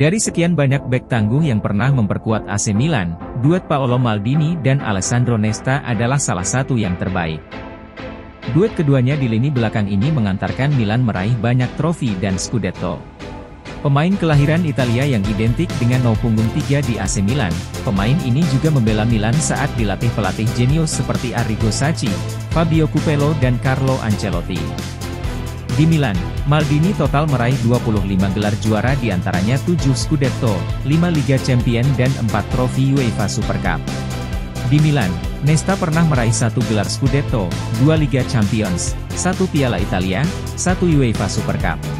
Dari sekian banyak bek tangguh yang pernah memperkuat AC Milan, duet Paolo Maldini dan Alessandro Nesta adalah salah satu yang terbaik. Duet keduanya di lini belakang ini mengantarkan Milan meraih banyak trofi dan Scudetto. Pemain kelahiran Italia yang identik dengan nomor punggung 3 di AC Milan, pemain ini juga membela Milan saat dilatih pelatih jenius seperti Arrigo Sacchi, Fabio Capello dan Carlo Ancelotti. Di Milan, Maldini total meraih 25 gelar juara diantaranya 7 Scudetto, 5 Liga Champions dan 4 trofi UEFA Super Cup. Di Milan, Nesta pernah meraih 1 gelar Scudetto, 2 Liga Champions, 1 Piala Italia, 1 UEFA Super Cup.